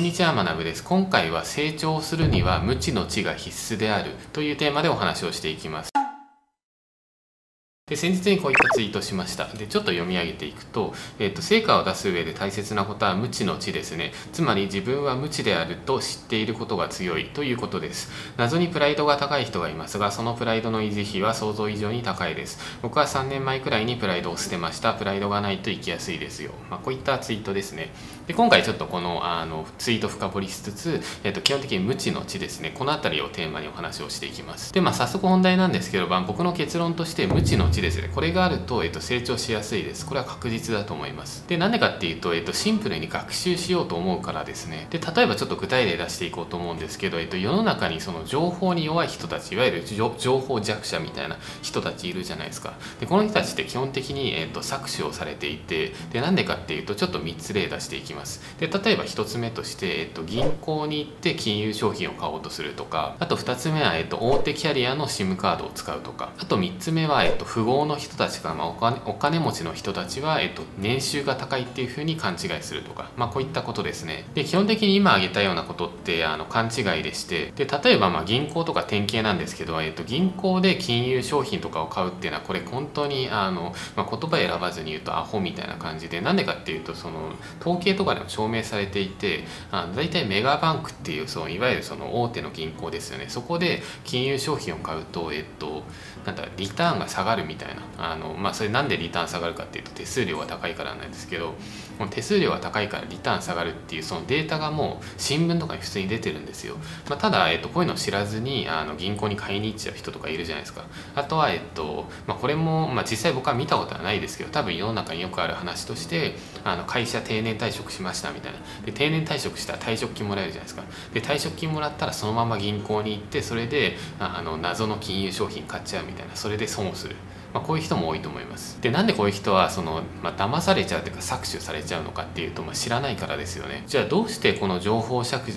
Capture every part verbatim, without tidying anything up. こんにちは、まなぶです。今回は成長するには無知の知が必須であるというテーマでお話をしていきます。で先日にこういったツイートしました。でちょっと読み上げていくと、えっと、成果を出す上で大切なことは無知の知ですね。つまり自分は無知であると知っていることが強いということです。謎にプライドが高い人がいますが、そのプライドの維持費は想像以上に高いです。僕はさんねんまえくらいにプライドを捨てました。プライドがないと生きやすいですよ。まあ、こういったツイートですね。で今回ちょっとこのあのツイート深掘りしつつ、えっと、基本的に無知の知ですね。この辺りをテーマにお話をしていきます。で、まあ、早速本題なんですけど、まあ、僕の結論として無知の知ですね、これがあると、えっと、成長しやすいです。これは確実だと思います。で、なんでかっていうと、えっと、シンプルに学習しようと思うからですね。で、例えばちょっと具体例出していこうと思うんですけど、えっと、世の中にその情報に弱い人たち、いわゆる情報弱者みたいな人たちいるじゃないですか。で、この人たちって基本的に、えっと、搾取をされていて、で、なんでかっていうと、ちょっとみっつ例出していきます。で、例えばひとつめとして、えっと、銀行に行って金融商品を買おうとするとか、あとふたつめは、えっと、大手キャリアの SIM カードを使うとか、あとみっつめは、えっと、富豪の人たちか、まあ、お金、お金持ちの人たちは、えっと、年収が高いっていう風に勘違いするとか、まあ、こういったことですね。で、基本的に今挙げたようなことってあの勘違いでして、で、例えばまあ銀行とか典型なんですけど、えっと、銀行で金融商品とかを買うっていうのは、これ本当にあの、まあ、言葉選ばずに言うとアホみたいな感じで、なんでかっていうと、その統計とかでも証明されていて、あの大体メガバンクっていう、そのいわゆるその大手の銀行ですよね。そこで金融商品を買うと、えっと、なんだ、リターンが下がるみたいな、あのまあそれなんでリターン下がるかっていうと手数料が高いからなんですけど、この手数料が高いからリターン下がるっていうそのデータがもう新聞とかに普通に出てるんですよ。まあ、ただ、えっと、こういうのを知らずにあの銀行に買いに行っちゃう人とかいるじゃないですか。あとは、えっとまあ、これも、まあ、実際僕は見たことはないですけど、多分世の中によくある話として、あの会社定年退職しましたみたいな。で定年退職したら退職金もらえるじゃないですか。で退職金もらったらそのまま銀行に行って、それであの謎の金融商品買っちゃうみたいな。それで損をする。まあ、こういう人も多いと思います。で、なんでこういう人はその、まあ、騙されちゃうというか搾取されちゃうのかっていうと、まあ、知らないからですよね。じゃあどうしてこの情報弱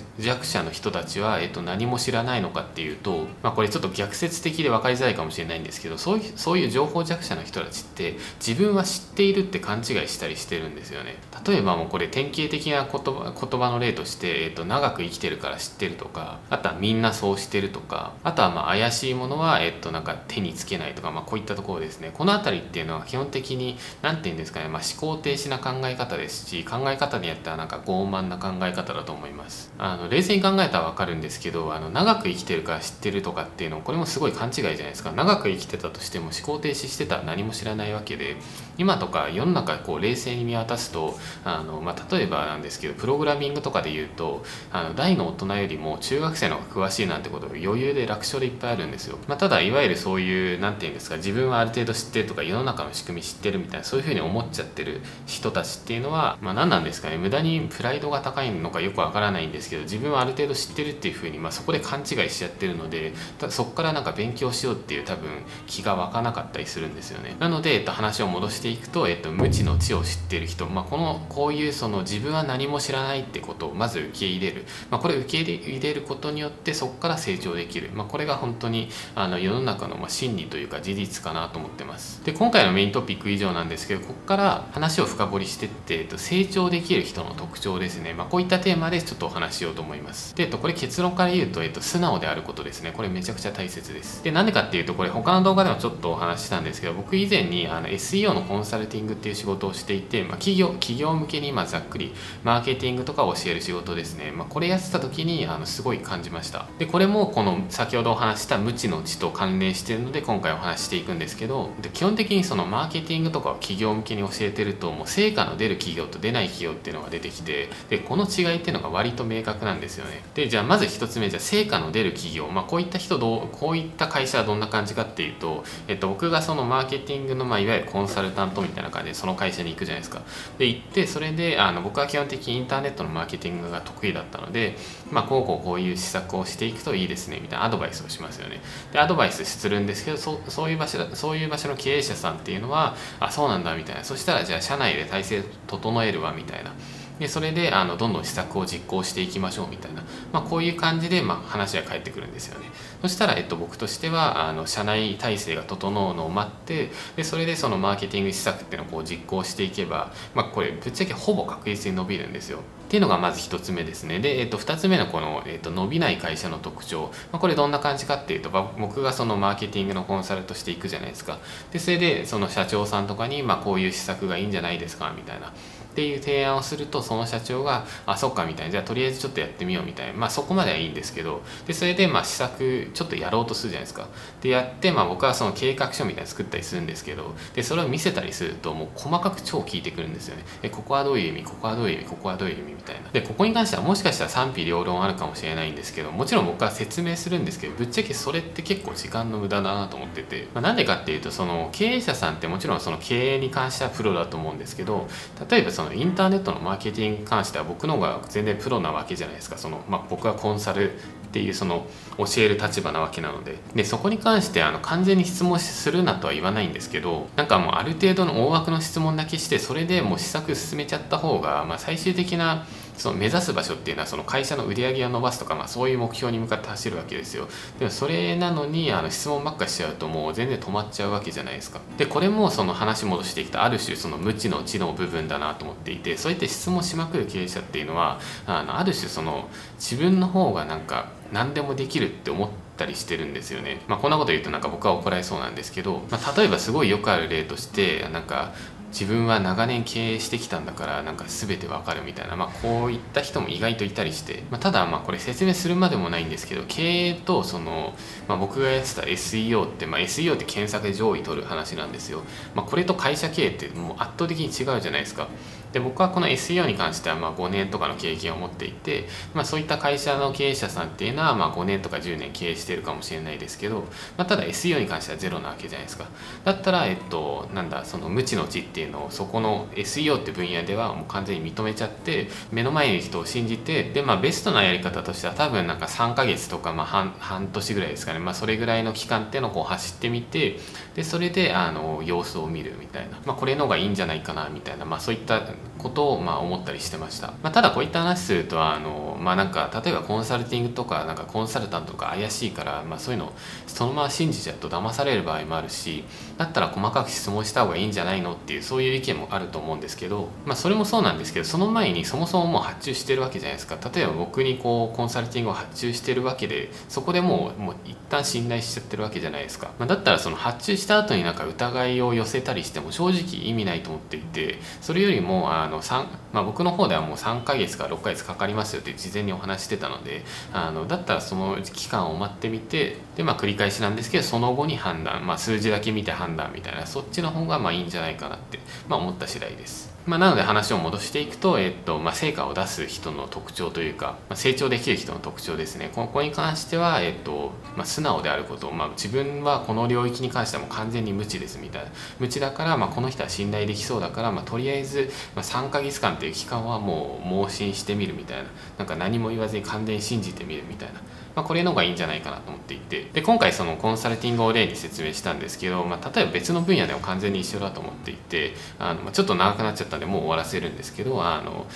者の人たちは、えっと、何も知らないのかっていうと、まあ、これちょっと逆説的で分かりづらいかもしれないんですけど、そういう、そういう情報弱者の人たちって自分は知っているって勘違いしたりしてるんですよね。例えばもうこれ典型的な言葉、言葉の例として、えっと、長く生きてるから知ってるとか、あとはみんなそうしてるとか、あとはまあ怪しいものは、えっと、なんか手につけないとか、まあ、こういったところでですね、この辺りっていうのは基本的に何て言うんですかね、まあ、思考停止な考え方ですし、考え方によってはなんか傲慢な考え方だと思います。あの冷静に考えたら分かるんですけど、あの長く生きてるから知ってるとかっていうの、これもすごい勘違いじゃないですか。長く生きてたとしても思考停止してたら何も知らないわけで、今とか世の中こう冷静に見渡すと、あの、まあ、例えばなんですけどプログラミングとかで言うと、あの大の大人よりも中学生の方が詳しいなんてことが余裕で楽勝でいっぱいあるんですよ。まあ、ただいわゆるそういう何て言うんですか、自分はある程度知ってるとか世の中の仕組み知ってるみたいな、そういう風に思っちゃってる人たちっていうのは、まあ、何なんですかね、無駄にプライドが高いのかよくわからないんですけど、自分はある程度知ってるっていう風に、まあ、そこで勘違いしちゃってるので、そこからなんか勉強しようっていう多分気が湧かなかったりするんですよね。なので、えっと、話を戻していくと、えっと、無知の知を知ってる人、まあ、このこういうその自分は何も知らないってことをまず受け入れる、まあ、これ受け入れることによってそこから成長できる、まあ、これが本当にあの世の中のまあ真理というか事実かなと思ってます。で今回のメイントピック以上なんですけど、ここから話を深掘りしてって、えっと、成長できる人の特徴ですね、まあ、こういったテーマでちょっとお話ししようと思います。で、えっと、これ結論から言うと、えっと、素直であることですね。これめちゃくちゃ大切です。でなんでかっていうと、これ他の動画でもちょっとお話ししたんですけど、僕以前にあの エスイーオー のコンサルティングっていう仕事をしていて、まあ、企業企業向けに今ざっくりマーケティングとかを教える仕事ですね、まあ、これやってた時にあのすごい感じました。でこれもこの先ほどお話した無知の知と関連しているので今回お話していくんですけど、で基本的にそのマーケティングとかを企業向けに教えてると、もう成果の出る企業と出ない企業っていうのが出てきて、でこの違いっていうのが割と明確なんですよね。でじゃあまずひとつめ、じゃあ成果の出る企業、まあ、こういった人どうこういった会社はどんな感じかっていうと、えっと、僕がそのマーケティングの、まあ、いわゆるコンサルタントみたいな感じでその会社に行くじゃないですか。で行って、それであの僕は基本的にインターネットのマーケティングが得意だったので、まあ、こうこうこういう施策をしていくといいですねみたいなアドバイスをしますよね。でアドバイスするんですけど、そ、そういう場所だそういう場所の経営者さんっていうのは、あ、そうなんだみたいな。そしたらじゃあ社内で体制整えるわみたいな。でそれであのどんどん施策を実行していきましょうみたいな、まあ、こういう感じで、まあ、話が返ってくるんですよね。そしたら、えっと、僕としてはあの社内体制が整うのを待って、でそれでそのマーケティング施策っていうのをこう実行していけば、まあ、これぶっちゃけほぼ確実に伸びるんですよ。っっていうのがまずひとつめですね。で、えー、とふたつめのこの、えー、と伸びない会社の特徴、まあ、これどんな感じかっていうと、僕がそのマーケティングのコンサルとして行くじゃないですか。でそれでその社長さんとかに、まあ、こういう施策がいいんじゃないですかみたいなっていう提案をすると、その社長が「あそっか」みたいな「じゃあとりあえずちょっとやってみよう」みたいな、まあそこまではいいんですけど、でそれでまあ施策ちょっとやろうとするじゃないですか。でやって、まあ、僕はその計画書みたいなの作ったりするんですけど、でそれを見せたりするともう細かく超聞いてくるんですよね。でここはどういう意味、ここはどういう意味、ここはどういう意味みたいな。でここに関してはもしかしたら賛否両論あるかもしれないんですけど、もちろん僕は説明するんですけど、ぶっちゃけそれって結構時間の無駄だなと思ってて、まあ、なんでかっていうと、その経営者さんってもちろんその経営に関してはプロだと思うんですけど、例えばそのインターネットのマーケティングに関しては僕の方が全然プロなわけじゃないですか。その、まあ、僕はコンサルっていうその教える立場なわけなので、でそこに関してあの完全に質問するなとは言わないんですけど、なんかもうある程度の大枠の質問だけして、それでもう施策進めちゃった方が、まあ、最終的なその目指す場所っていうのはその会社の売り上げを伸ばすとか、まあ、そういう目標に向かって走るわけですよ。でもそれなのにあの質問ばっかしちゃうともう全然止まっちゃうわけじゃないですか。でこれもその話戻してきたある種その無知の知の部分だなと思っていて、そうやって質問しまくる経営者っていうのは あのある種その自分の方がなんか何でもできるって思ってたりしてるんですよね。まあ、こんなこと言うとなんか僕は怒られそうなんですけど、まあ、例えばすごいよくある例として、なんか自分は長年経営してきたんだからなんか全てわかるみたいな、まあ、こういった人も意外といたりして、まあ、ただまあこれ説明するまでもないんですけど、経営とその、まあ、僕がやってた エスイーオー って、まあ、エスイーオー って検索で上位取る話なんですよ。まあ、これと会社経営ってもう圧倒的に違うじゃないですか。で僕はこの エスイーオー に関してはまあごねんとかの経験を持っていて、まあ、そういった会社の経営者さんっていうのはまあごねんとかじゅうねん経営してるかもしれないですけど、まあ、ただ エスイーオー に関してはゼロなわけじゃないですか。だったらえっとなんだその無知の知っていうのをそこの エスイーオー って分野ではもう完全に認めちゃって、目の前にいる人を信じて、でまあベストなやり方としては多分なんかさんかげつとかまあ 半, 半年ぐらいですかね、まあ、それぐらいの期間っていうのをこう走ってみて、でそれであの様子を見るみたいな、まあ、これの方がいいんじゃないかなみたいな、まあ、そういったことをまあ思ったりしてました。まあ、ただこういった話するとあの、まあ、なんか例えばコンサルティングとかなんかコンサルタントとか怪しいから、まあ、そういうのをそのまま信じちゃうと騙される場合もあるし、だったら細かく質問した方がいいんじゃないのっていうそういう意見もあると思うんですけど、まあ、それもそうなんですけど、その前にそもそももう発注してるわけじゃないですか。例えば僕にこうコンサルティングを発注してるわけで、そこでもうもう一旦信頼しちゃってるわけじゃないですか。まあ、だったらその発注した後になんか疑いを寄せたりしても正直意味ないと思っていて、それよりもあのさんまあ、僕の方ではもうさんかげつからろっかげつかかりますよって事前にお話してたので、あのだったらその期間を待ってみて、で、まあ、繰り返しなんですけどその後に判断、まあ、数字だけ見て判断みたいな、そっちの方がまあいいんじゃないかなって、まあ、思った次第です。まあ、なので話を戻していくと、えっとまあ、成果を出す人の特徴というか、まあ、成長できる人の特徴ですね。ここに関しては、えっとまあ、素直であること、まあ、自分はこの領域に関してはもう完全に無知ですみたいな、無知だから、まあ、この人は信頼できそうだから、まあ、とりあえず、まあ、さんかげつかんという期間はもう盲信してみるみたいな、なんか何も言わずに完全に信じてみるみたいな、まあ、これの方がいいんじゃないかなと思っていて、で今回そのコンサルティングを例に説明したんですけど、まあ、例えば別の分野でも完全に一緒だと思っていて、あの、まあ、ちょっと長くなっちゃったでもう終わらせるんですけど、あの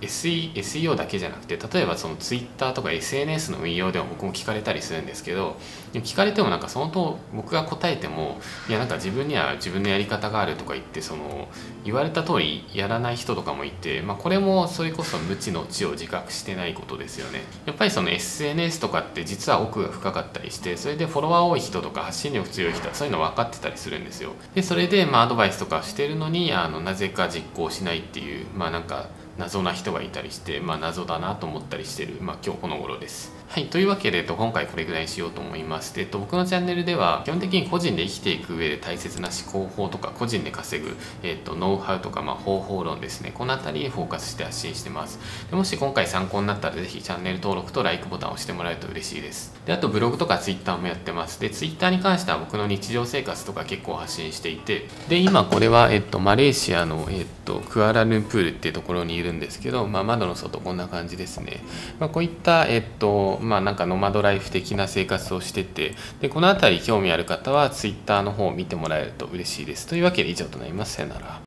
エスイーオー だけじゃなくて、例えばその ツイッター とか エスエヌエス の運用でも僕も聞かれたりするんですけど、聞かれてもなんかそのと僕が答えてもいやなんか自分には自分のやり方があるとか言って、その言われた通りやらない人とかもいて、まあ、これもそれこそ無知の知を自覚してないことですよね。やっぱりその エスエヌエス とかって実は奥が深かったりして、それでフォロワー多い人とか発信力強い人はそういうの分かってたりするんですよ。でそれでまあアドバイスとかしてるのにあのなぜか実行しないっていう、まあなんか謎な人がいたりして、まあ、謎だなと思ったりしてる、まあ、今日この頃です。はい、というわけで、えっと、今回これぐらいにしようと思います。で、えっと、僕のチャンネルでは基本的に個人で生きていく上で大切な思考法とか個人で稼ぐ、えっと、ノウハウとか、まあ、方法論ですね、この辺りにフォーカスして発信してます。でもし今回参考になったらぜひチャンネル登録と ライク ボタンを押してもらえると嬉しいです。であとブログとか ツイッター もやってます。で ツイッター に関しては僕の日常生活とか結構発信していて、で今これは、えっと、マレーシアの、えっと、クアラルンプールっていうところにいるいるんですけど、まあ、窓の外こんな感じですね。まあ、こういった、えっとまあ、なんかノマドライフ的な生活をしてて、でこの辺り興味ある方は ツイッター の方を見てもらえると嬉しいです。というわけで以上となります。さよなら。